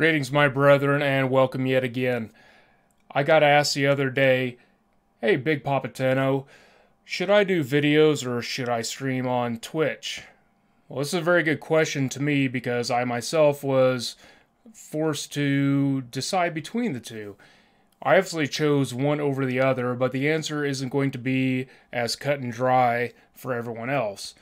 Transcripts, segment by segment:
Greetings, my brethren, and welcome yet again. I got asked the other day, hey, Big Papa Tenno, should I do videos or should I stream on Twitch? Well, this is a very good question to me because I myself was forced to decide between the two. I obviously chose one over the other, but the answer isn't going to be as cut and dry for everyone else.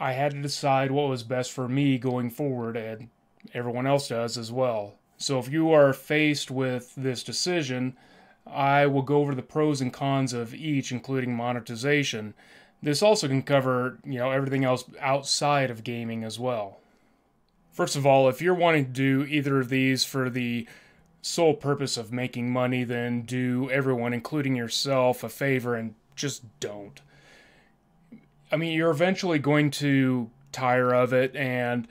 I had to decide what was best for me going forward, and everyone else does as well. So if you are faced with this decision, I will go over the pros and cons of each, including monetization. This also can cover, everything else outside of gaming as well. First of all, if you're wanting to do either of these for the sole purpose of making money, then do everyone, including yourself, a favor and just don't. I mean, you're eventually going to tire of it, and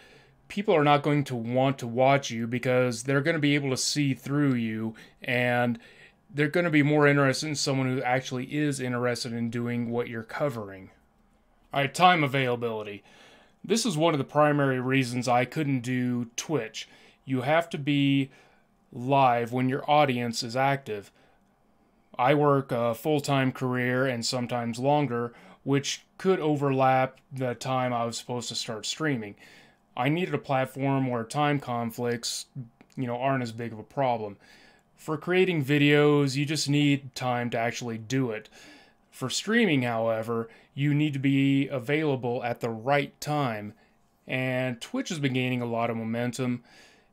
people are not going to want to watch you because they're going to be able to see through you, and they're going to be more interested in someone who actually is interested in doing what you're covering. All right, time availability. This is one of the primary reasons I couldn't do Twitch. You have to be live when your audience is active. I work a full-time career and sometimes longer, which could overlap the time I was supposed to start streaming. I needed a platform where time conflicts, aren't as big of a problem. For creating videos, you just need time to actually do it. For streaming, however, you need to be available at the right time, and Twitch has been gaining a lot of momentum.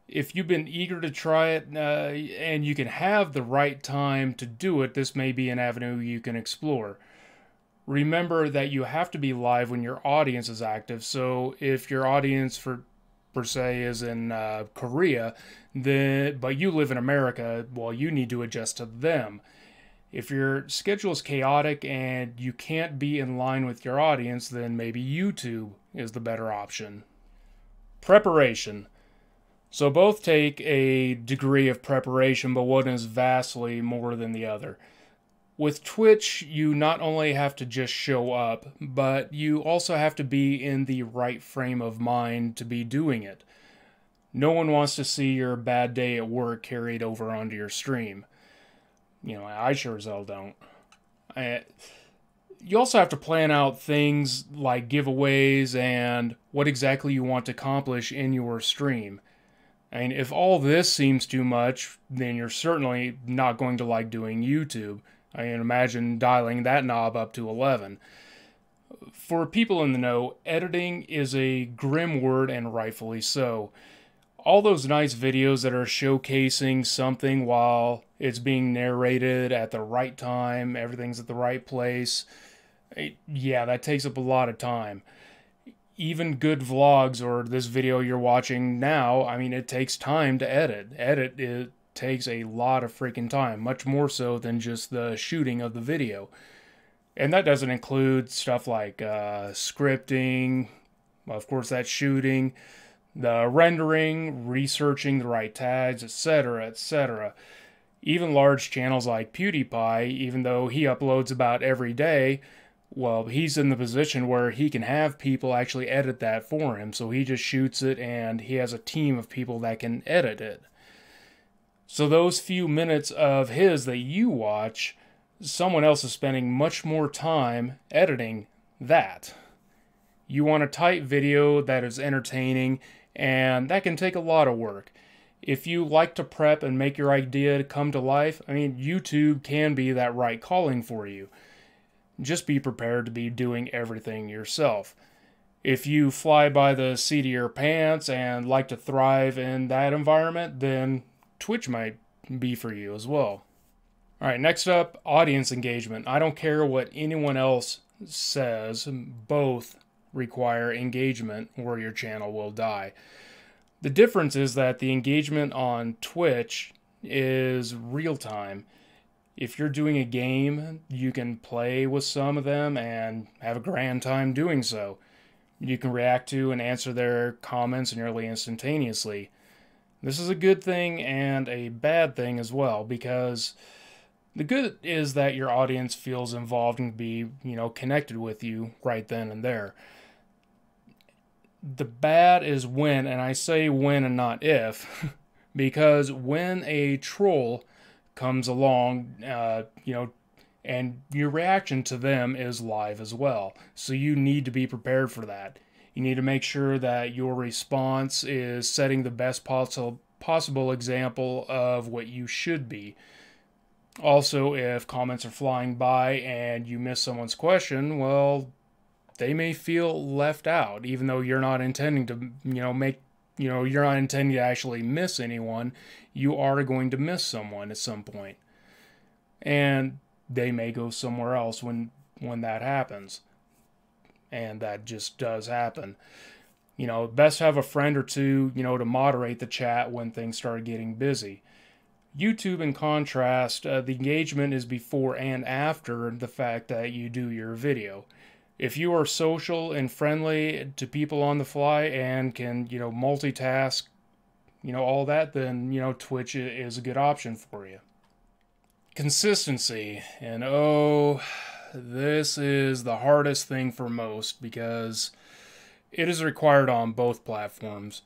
If you've been eager to try it, and you can have the right time to do it, this may be an avenue you can explore. Remember that you have to be live when your audience is active, so if your audience per se is in Korea, but you live in America, well, you need to adjust to them. If your schedule is chaotic and you can't be in line with your audience, then maybe YouTube is the better option. Preparation. So both take a degree of preparation, but one is vastly more than the other. With Twitch, you not only have to just show up, but you also have to be in the right frame of mind to be doing it. No one wants to see your bad day at work carried over onto your stream. I sure as hell don't. You also have to plan out things like giveaways and what exactly you want to accomplish in your stream. And if all this seems too much, then you're certainly not going to like doing YouTube. I can imagine dialing that knob up to 11. For people in the know, editing is a grim word, and rightfully so. All those nice videos that are showcasing something while it's being narrated at the right time, everything's at the right place, yeah, that takes up a lot of time. Even good vlogs or this video you're watching now, I mean, it takes time to edit. It takes a lot of freaking time, much more so than just the shooting of the video. And that doesn't include stuff like scripting, of course that's shooting, the rendering, researching the right tags, etc, etc. Even large channels like PewDiePie, even though he uploads about every day, well, he's in the position where he can have people actually edit that for him, so he just shoots it and he has a team of people that can edit it. So those few minutes of his that you watch, someone else is spending much more time editing that. You want a tight video that is entertaining, and that can take a lot of work. If you like to prep and make your idea come to life, I mean, YouTube can be that right calling for you. Just be prepared to be doing everything yourself. If you fly by the seat of your pants and like to thrive in that environment, then Twitch might be for you as well. All right, next up, audience engagement. I don't care what anyone else says, both require engagement or your channel will die. The difference is that the engagement on Twitch is real time. If you're doing a game, you can play with some of them and have a grand time doing so. You can react to and answer their comments nearly instantaneously. This is a good thing and a bad thing as well, because the good is that your audience feels involved and be, connected with you right then and there. the bad is when, and I say when and not if, because when a troll comes along, and your reaction to them is live as well. So you need to be prepared for that. You need to make sure that your response is setting the best possible example of what you should be. Also, if comments are flying by and you miss someone's question, well, they may feel left out, even though you're not intending to, you're not intending to actually miss anyone. You are going to miss someone at some point. And they may go somewhere else when that happens. And that just does happen. You know, best have a friend or two, to moderate the chat when things start getting busy. YouTube, in contrast, the engagement is before and after the fact that you do your video. If you are social and friendly to people on the fly and can, multitask, all that, then, Twitch is a good option for you. Consistency. And oh, this is the hardest thing for most because it is required on both platforms.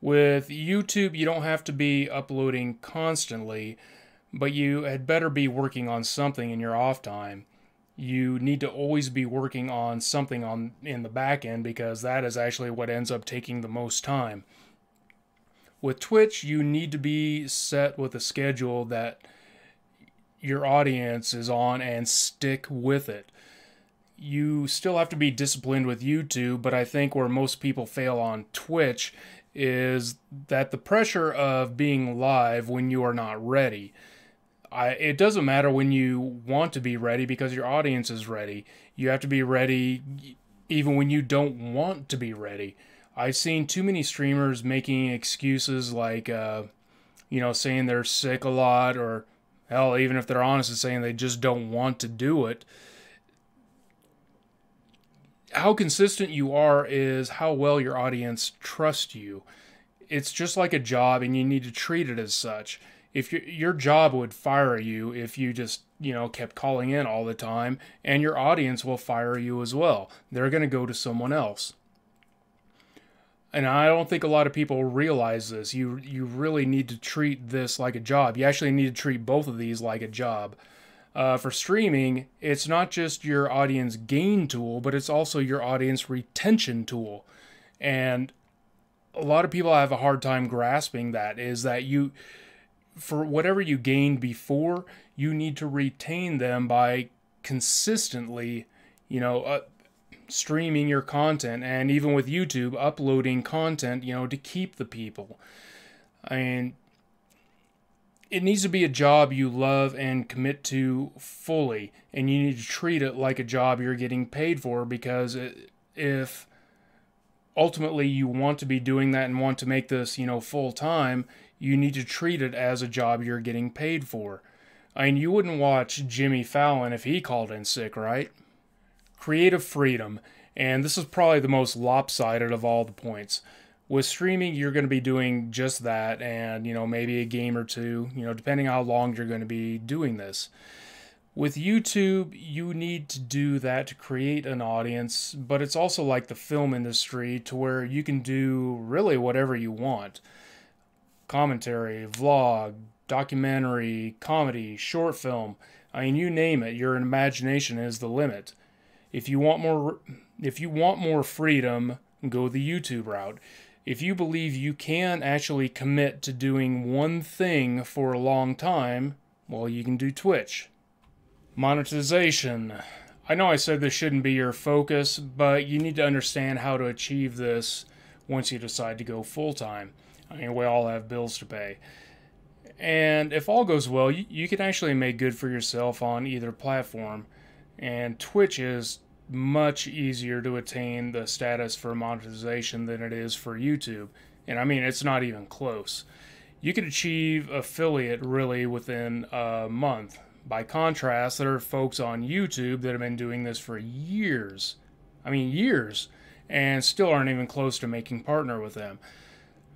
With YouTube, you don't have to be uploading constantly, but you had better be working on something in your off time. You need to always be working on something in the back end because that is actually what ends up taking the most time. With Twitch, you need to be set with a schedule that your audience is on and stick with it. You still have to be disciplined with YouTube, but I think where most people fail on Twitch is that the pressure of being live when you are not ready. It doesn't matter when you want to be ready because your audience is ready. You have to be ready even when you don't want to be ready. I've seen too many streamers making excuses like, saying they're sick a lot, or hell, even if they're honest and saying they just don't want to do it. How consistent you are is how well your audience trusts you. It's just like a job, and you need to treat it as such. If your job would fire you if you just, kept calling in all the time, and your audience will fire you as well. They're going to go to someone else. And I don't think a lot of people realize this. You really need to treat this like a job. You actually need to treat both of these like a job. For streaming, it's not just your audience gain tool, but it's also your audience retention tool. And a lot of people have a hard time grasping that, is that for whatever you gained before, you need to retain them by consistently, streaming your content. And even with YouTube, uploading content, to keep the people. I mean, it needs to be a job you love and commit to fully, and you need to treat it like a job you're getting paid for, because if ultimately you want to be doing that and want to make this, full time, you need to treat it as a job you're getting paid for. I mean, you wouldn't watch Jimmy Fallon if he called in sick, right? Creative freedom, and this is probably the most lopsided of all the points. With streaming, you're going to be doing just that and, maybe a game or two, depending on how long you're going to be doing this. With YouTube, you need to do that to create an audience, but it's also like the film industry, to where you can do really whatever you want. Commentary, vlog, documentary, comedy, short film. I mean, you name it, your imagination is the limit. If you want more freedom, go the YouTube route. If you believe you can actually commit to doing one thing for a long time, well, you can do Twitch. Monetization. I know I said this shouldn't be your focus, but you need to understand how to achieve this once you decide to go full-time. I mean, we all have bills to pay. And if all goes well, you can actually make good for yourself on either platform. And Twitch is much easier to attain the status for monetization than it is for YouTube. And I mean, it's not even close. You could achieve affiliate really within a month. By contrast, there are folks on YouTube that have been doing this for years. I mean, years, and still aren't even close to making partner with them.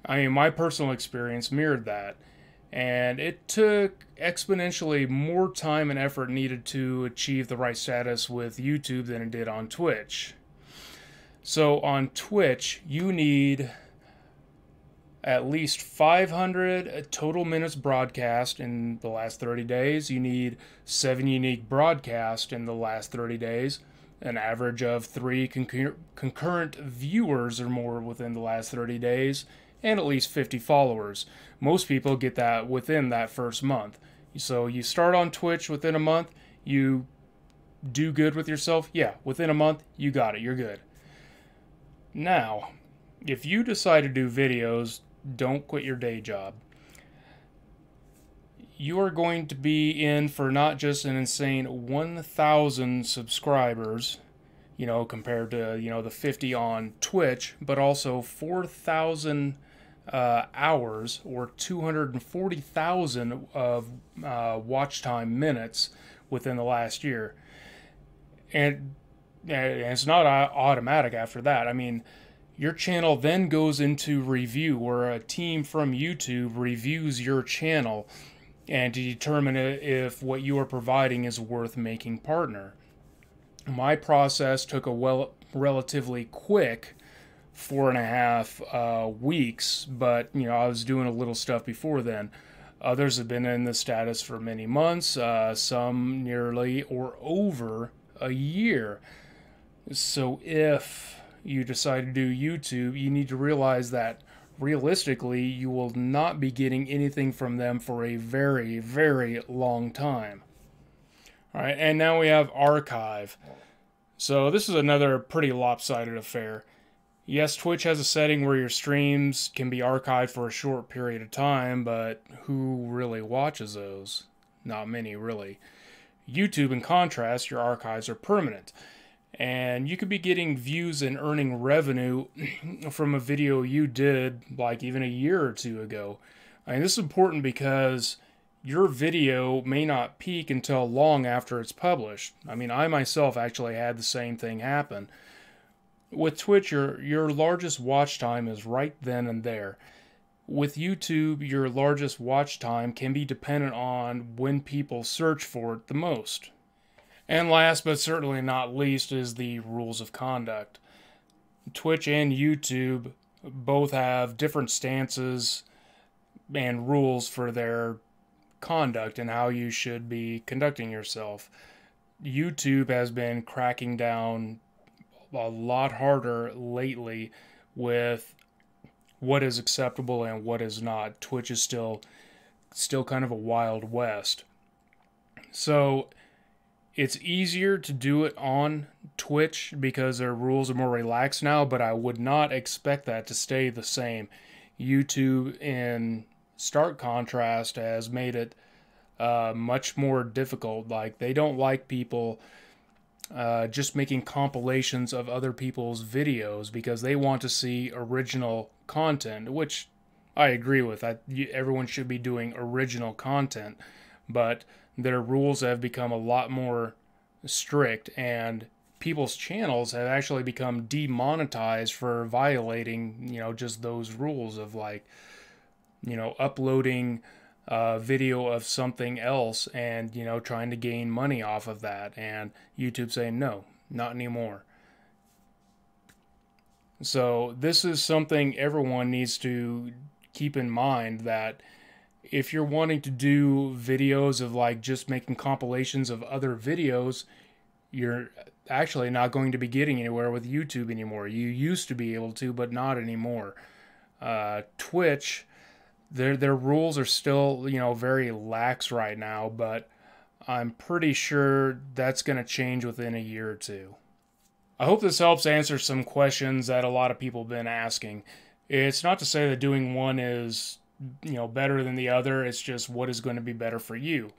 I mean, my personal experience mirrored that. And it took exponentially more time and effort needed to achieve the right status with YouTube than it did on Twitch. So on Twitch, you need at least 500 total minutes broadcast in the last 30 days. You need 7 unique broadcasts in the last 30 days. An average of 3 concurrent viewers or more within the last 30 days, and at least 50 followers. Most people get that within that first month. So you start on Twitch within a month, you do good with yourself. Yeah, within a month, you got it, you're good. Now, if you decide to do videos, don't quit your day job. You are going to be in for not just an insane 1,000 subscribers, you know, compared to, you know, the 50 on Twitch, but also 4,000 hours or 240,000 of watch time minutes within the last year. And it's not automatic after that. I mean, your channel then goes into review, where a team from YouTube reviews your channel and to determine if what you are providing is worth making partner. My process took a relatively quick 4.5 weeks, but you know, I was doing a little stuff before then. Others have been in the status for many months, some nearly or over a year. So if you decide to do YouTube, you need to realize that realistically, you will not be getting anything from them for a very, very long time. All right, and now we have archive. So this is another pretty lopsided affair. Yes, Twitch has a setting where your streams can be archived for a short period of time, but who really watches those? Not many, really. YouTube, in contrast, your archives are permanent. And you could be getting views and earning revenue from a video you did like even a year or two ago. I mean, this is important because your video may not peak until long after it's published. I mean, I myself actually had the same thing happen. With Twitch, your largest watch time is right then and there. With YouTube, your largest watch time can be dependent on when people search for it the most. And last, but certainly not least, is the rules of conduct. Twitch and YouTube both have different stances and rules for their conduct and how you should be conducting yourself. YouTube has been cracking down a lot harder lately with what is acceptable and what is not. Twitch is still kind of a wild west. So it's easier to do it on Twitch because their rules are more relaxed now, but I would not expect that to stay the same. YouTube, in stark contrast, has made it much more difficult. Like, they don't like people just making compilations of other people's videos because they want to see original content, which I agree with. Everyone should be doing original content, but their rules have become a lot more strict, and people's channels have actually become demonetized for violating, you know, just those rules of, like, you know, uploading a video of something else and, you know, trying to gain money off of that. And YouTube saying, no, not anymore. So this is something everyone needs to keep in mind, that if you're wanting to do videos of, like, just making compilations of other videos, you're actually not going to be getting anywhere with YouTube anymore. You used to be able to, but not anymore. Twitch, their rules are still, you know, very lax right now, but I'm pretty sure that's going to change within a year or two. I hope this helps answer some questions that a lot of people have been asking. It's not to say that doing one is, you know, better than the other. It's just what is going to be better for you.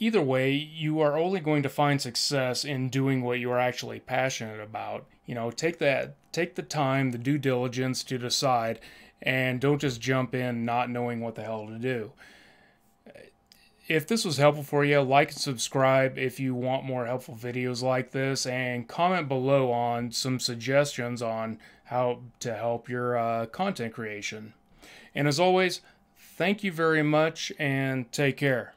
Either way, you are only going to find success in doing what you are actually passionate about. You know, take the time, the due diligence to decide, and don't just jump in not knowing what the hell to do. If this was helpful for you, like and subscribe if you want more helpful videos like this, and comment below on some suggestions on how to help your content creation. And as always, thank you very much and take care.